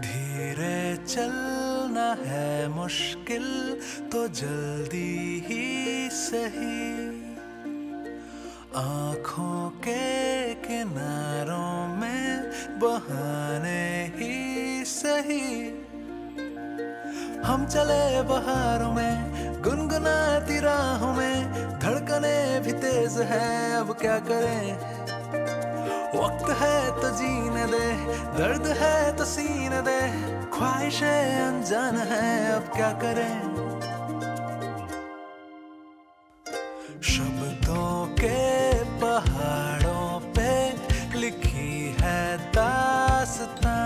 धीरे चलना है मुश्किल तो जल्दी ही सही, आँखों के किनारों में बहाने ही सही। हम चले बहारों में गुनगुनाती राहों में, धड़कने भी तेज है अब क्या करें। वक्त है तो जीने दे, दर्द है तो सीने दे, ख्वाहिशें अनजान है अब क्या करें। शब्दों के पहाड़ों पे लिखी है दास्तां,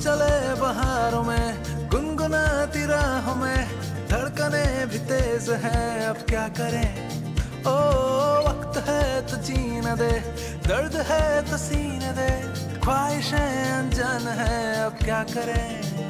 चले बहारों में गुनगुनाती राहों में, धड़कने भी तेज है अब क्या करें। ओ वक्त है तो जीने दे, दर्द है तो सीने दे, ख्वाहिशें अनजान है अब क्या करें।